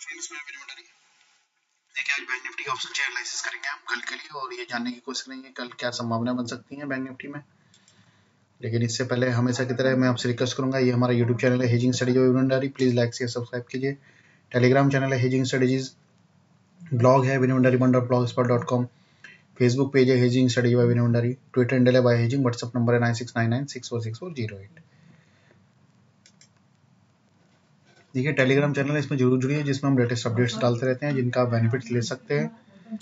Hello friends, मैं विनय भंडारी। देखिए, आज बैंक निफ्टी का ऑप्शन चेयर एनालिसिस करेंगे हम कल के लिए, और ये जानने की कोशिश करेंगे कल क्या संभावना बन सकती है बैंक निफ्टी में। लेकिन इससे पहले हमेशा की तरह मैं आपसे रिक्वेस्ट करूंगा, ये हमारा यूट्यूब चैनल है hedging strategies by Vinay Bhandari, please like share subscribe कीजिए। टेलीग्राम चैनल है हेजिंग स्ट्रेटेजीज, ब्लॉग है Vinay Bhandari .blogspot.com, Facebook page है hedging strategies by Vinay Bhandari, Twitter handle है बाय हेजिंग, व्हाट्सएप नंबर है 9699646408। देखिए, टेलीग्राम चैनल इसमें जरूर जुड़िए, जिसमें हम लेटेस्ट अपडेट्स डालते रहते हैं जिनका आप बेनिफिट ले सकते हैं।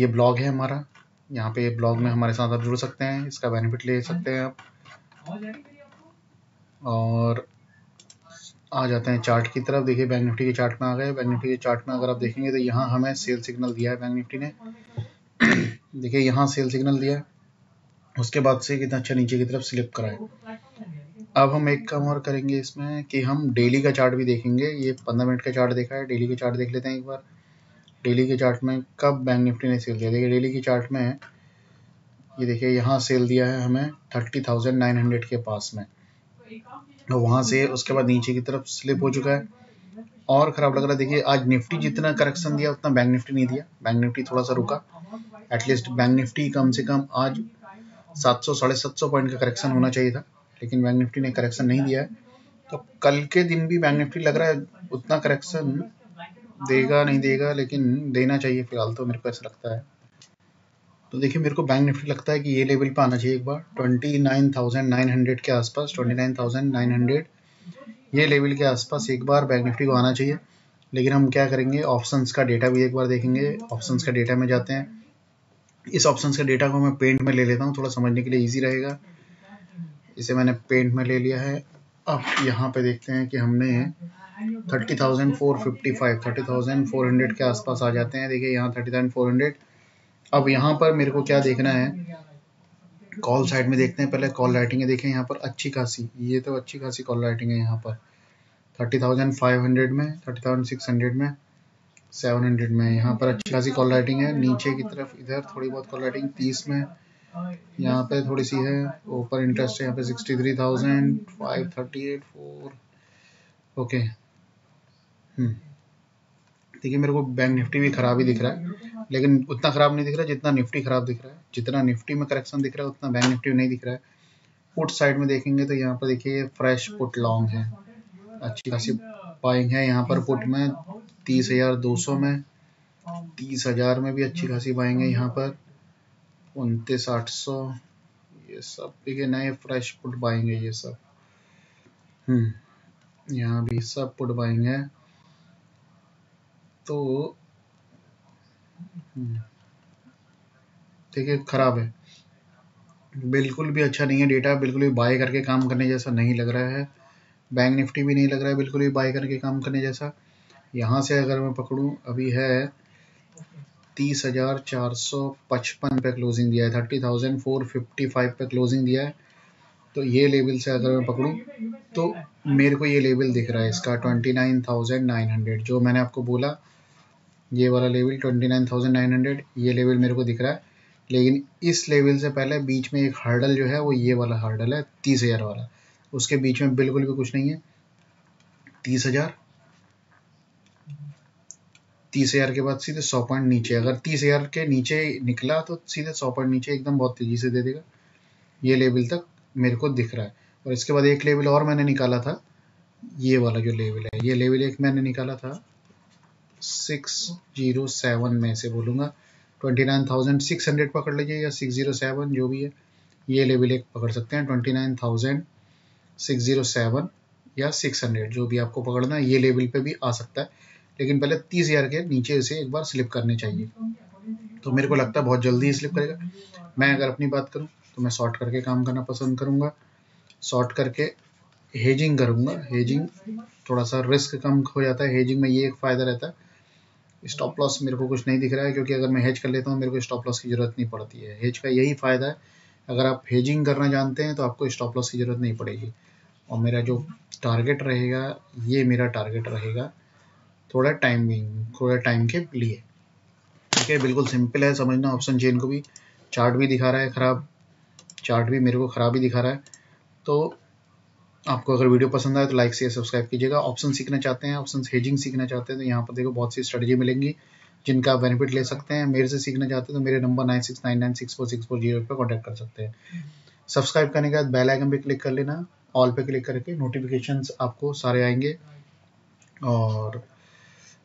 ये ब्लॉग है हमारा, यहाँ पे ब्लॉग में हमारे साथ आप जुड़ सकते हैं, इसका बेनिफिट ले सकते हैं आप। और आ जाते हैं चार्ट की तरफ। देखिए, बैंक निफ्टी के चार्ट में आ गए। बैंक निफ्टी के चार्ट में अगर आप देखेंगे तो यहाँ हमें सेल सिग्नल दिया है बैंक निफ्टी ने। देखिए, यहाँ सेल सिग्नल दिया है, उसके बाद से कितना अच्छा नीचे की तरफ स्लिप कराए। अब हम एक काम और करेंगे इसमें कि हम डेली का चार्ट भी देखेंगे। ये 15 मिनट का चार्ट देखा है, डेली के चार्ट देख लेते हैं एक बार। डेली के चार्ट में कब बैंक निफ्टी ने सेल दिया, देखिए डेली के चार्ट में ये देखिए यहाँ सेल दिया है हमें 30,900 के पास में, तो वहाँ से उसके बाद नीचे की तरफ स्लिप हो चुका है और ख़राब लग रहा है। देखिए, आज निफ्टी जितना करेक्शन दिया उतना बैंक निफ्टी नहीं दिया, बैंक निफ्टी थोड़ा सा रुका। एटलीस्ट बैंक निफ्टी कम से कम आज 700-750 पॉइंट का करेक्शन होना चाहिए था, लेकिन बैंक निफ्टी ने करेक्शन नहीं दिया है। तो कल के दिन भी बैंक निफ्टी लग रहा है उतना करेक्शन देगा नहीं देगा, लेकिन देना चाहिए फिलहाल, तो मेरे को ऐसा लगता है। तो देखिए, मेरे को बैंक निफ्टी लगता है कि ये लेवल पे आना चाहिए एक बार, 29,900 के आसपास, 29,900 ये लेवल के आसपास एक बार बैंक निफ्टी को आना चाहिए। लेकिन हम क्या करेंगे, ऑप्शंस का डेटा भी एक बार देखेंगे। ऑप्शंस का डेटा में जाते हैं। इस ऑप्शंस का डेटा को मैं पेंट में ले लेता हूँ, थोड़ा समझने के लिए ईजी रहेगा। इसे मैंने पेंट में ले लिया है। अब यहाँ पे देखते हैं कि हमने 30,455 30,400 के आसपास आ जाते हैं। देखिए, यहाँ 30,400। अब यहाँ पर मेरे को क्या देखना है, कॉल साइड में देखते हैं पहले। कॉल राइटिंग देखें यहाँ पर अच्छी खासी, ये तो अच्छी खासी कॉल राइटिंग है यहाँ पर 30,500 में, 30,600 में, 700 में, यहाँ पर अच्छी खासी कॉल राइटिंग है। नीचे की तरफ इधर थोड़ी बहुत कॉल राइटिंग 30 में, यहाँ पे थोड़ी सी है। ऊपर इंटरेस्ट है यहाँ पे 63,538.4 ओके। देखिए, मेरे को बैंक निफ्टी भी खराब ही दिख रहा है, लेकिन उतना खराब नहीं दिख रहा जितना निफ्टी खराब दिख रहा है। जितना निफ्टी में करेक्शन दिख रहा है उतना बैंक निफ्टी में नहीं दिख रहा है। पुट साइड में देखेंगे तो यहाँ पर देखिए फ्रेश पुट लॉन्ग है, अच्छी खासी बाइंग है यहाँ पर। पुट में 30,200 में, 30,000 में भी अच्छी खासी बाइंग है यहाँ पर, 29,800, ये सब देखिए नए फ्रेश पुट बाइंग है ये सब। यहाँ भी सब पुट बाइंग है। तो देखिए खराब है, बिल्कुल भी अच्छा नहीं है डेटा, बिल्कुल भी बाय करके काम करने जैसा नहीं लग रहा है। बैंक निफ्टी भी नहीं लग रहा है बिल्कुल भी बाय करके काम करने जैसा। यहाँ से अगर मैं पकड़ूँ, अभी है 30,455 पे क्लोजिंग दिया है, 30,455 पे क्लोजिंग दिया है। तो ये लेवल से अगर मैं पकड़ूं तो मेरे को ये लेवल दिख रहा है इसका 29,900, जो मैंने आपको बोला ये वाला लेवल 29,900 ये लेवल मेरे को दिख रहा है। लेकिन इस लेवल से पहले बीच में एक हर्डल जो है वो ये वाला हर्डल है 30,000 वाला, उसके बीच में बिल्कुल भी कुछ नहीं है। 30,000 के बाद सीधे 100 पॉइंट नीचे, अगर 30,000 के नीचे निकला तो सीधे 100 पॉइंट नीचे एकदम बहुत तेज़ी से दे देगा। ये लेवल तक मेरे को दिख रहा है। और इसके बाद एक लेवल और मैंने निकाला था, ये वाला जो लेवल है, ये लेवल एक मैंने निकाला था 607 में से बोलूँगा, 29,600 पकड़ लीजिए या 607 जो भी है। ये लेवल एक पकड़ सकते हैं 29,607 या 600 जो भी आपको पकड़ना है, ये लेवल पर भी आ सकता है। लेकिन पहले 30,000 के नीचे से एक बार स्लिप करने चाहिए, तो मेरे को लगता है बहुत जल्दी ही स्लिप करेगा। मैं अगर अपनी बात करूं तो मैं शॉर्ट करके काम करना पसंद करूंगा, शॉर्ट करके हेजिंग करूंगा। हेजिंग थोड़ा सा रिस्क कम हो जाता है, हेजिंग में ये एक फ़ायदा रहता है। स्टॉप लॉस मेरे को कुछ नहीं दिख रहा है, क्योंकि अगर मैं हेज कर लेता हूँ मेरे को स्टॉप लॉस की ज़रूरत नहीं पड़ती है। हेज का यही फ़ायदा है, अगर आप हेजिंग करना जानते हैं तो आपको स्टॉप लॉस की ज़रूरत नहीं पड़ेगी। और मेरा जो टारगेट रहेगा, ये मेरा टारगेट रहेगा थोड़ा टाइम के लिए। ठीक है, बिल्कुल सिंपल है समझना। ऑप्शन चेन को भी, चार्ट भी दिखा रहा है खराब, चार्ट भी मेरे को खराब ही दिखा रहा है। तो आपको अगर वीडियो पसंद आए तो लाइक शेयर सब्सक्राइब कीजिएगा। ऑप्शन सीखना चाहते हैं, ऑप्शन हेजिंग सीखना चाहते हैं तो यहाँ पर देखो बहुत सी स्ट्रेटजी मिलेंगी जिनका बेनिफिट ले सकते हैं। मेरे से सीखना चाहते हैं तो मेरे नंबर 9699646408 पर कॉन्टैक्ट कर सकते हैं। सब्सक्राइब करने के बाद बेल आइकन पे क्लिक कर लेना, ऑल पे क्लिक करके नोटिफिकेशंस आपको सारे आएंगे। और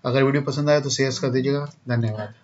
अगर वीडियो पसंद आए तो शेयर कर दीजिएगा। धन्यवाद।